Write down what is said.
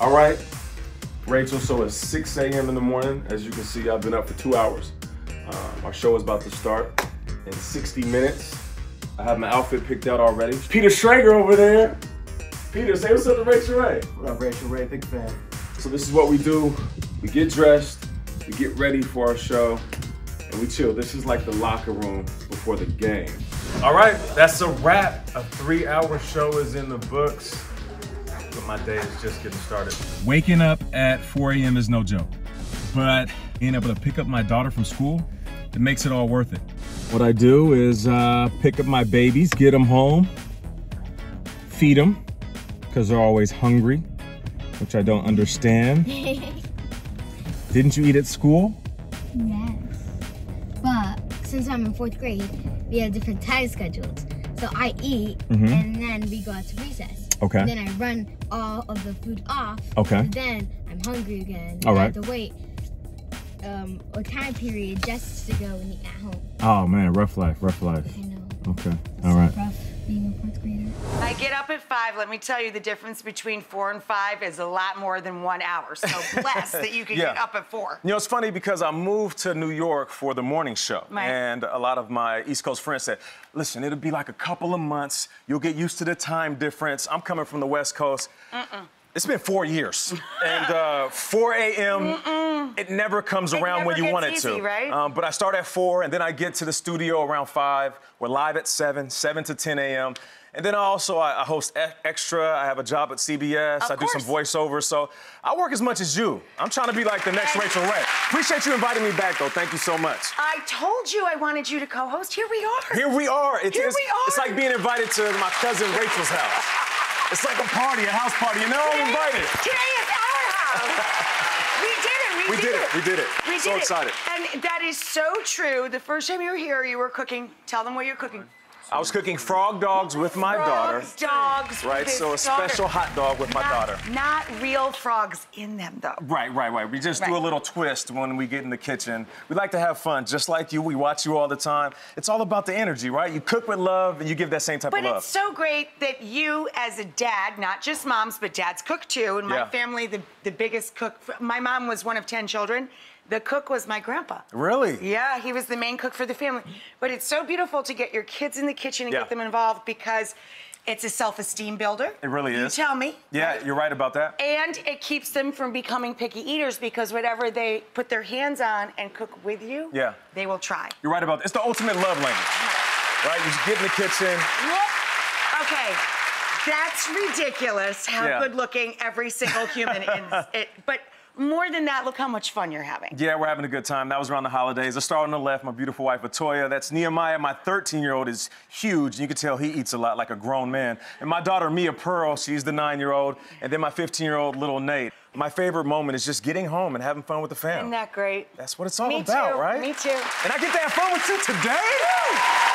All right, Rachel, so it's 6 a.m. in the morning. As you can see, I've been up for 2 hours. Our show is about to start in 60 minutes. I have my outfit picked out already. Peter Schrager over there. Peter, say what's up to Rachel Ray. What up, Rachel Ray? Big fan. So this is what we do. We get dressed, we get ready for our show, and we chill. This is like the locker room before the game. All right, that's a wrap. A 3-hour show is in the books, but my day is just getting started. Waking up at 4 a.m. is no joke, but being able to pick up my daughter from school, it makes it all worth it. What I do is pick up my babies, get them home, feed them, because they're always hungry, which I don't understand. Didn't you eat at school? Yes, but since I'm in 4th grade, we have different time schedules. So I eat, and then we go out to recess. Okay. And then I run all of the food off. Okay. And then I'm hungry again. All right. I have to wait a time period just to go and eat at home. Oh man, rough life, rough life. I know. Okay. All right. Rough being a 4th grader. I get up at 5. Let me tell you, the difference between 4 and 5 is a lot more than 1 hour. So blessed that you can get up at 4. You know, it's funny because I moved to New York for the morning show, and a lot of my East Coast friends said, "Listen, it'll be like a couple of months. You'll get used to the time difference." I'm coming from the West Coast. It's been 4 years, and 4 a.m. It never comes around when you want it to. Right? But I start at 4, and then I get to the studio around 5. We're live at 7 to 10 a.m. And then also I host Extra. I have a job at CBS. I do some voiceovers. So I work as much as you. I'm trying to be like the next Rachel Ray. Appreciate you inviting me back, though. Thank you so much. I told you I wanted you to co-host. Here we are. Here we are. It's like being invited to my cousin Rachel's house. It's like a party, a house party. You know, I'm invited. Today is our house. We did it. So excited. And that is so true. The first time you were here, you were cooking. Tell them what you're cooking. I was cooking frog dogs with my daughter. Right, so a special hot dog with my daughter. Not real frogs in them, though. Right. We just do a little twist when we get in the kitchen. We like to have fun, just like you. We watch you all the time. It's all about the energy, right? You cook with love, and you give that same type of love. But it's so great that you, as a dad, not just moms, but dads cook, too. In my family, the biggest cook, my mom was one of 10 children. The cook was my grandpa. Really? Yeah, he was the main cook for the family. But it's so beautiful to get your kids in the kitchen and get them involved, because it's a self-esteem builder. It really is. You tell me. Yeah, right? You're right about that. And it keeps them from becoming picky eaters, because whatever they put their hands on and cook with you, they will try. You're right about that. It's the ultimate love language, right? You just get in the kitchen. Yep. Okay. That's ridiculous how good-looking every single human is. But more than that, look how much fun you're having. Yeah, we're having a good time. That was around the holidays. I start on the left, my beautiful wife, Atoya. That's Nehemiah. My 13-year-old is huge. You can tell he eats a lot, like a grown man. And my daughter, Mia Pearl, she's the 9-year-old. And then my 15-year-old, little Nate. My favorite moment is just getting home and having fun with the family. Isn't that great? That's what it's all about, right? Me too. And I get to have fun with you today?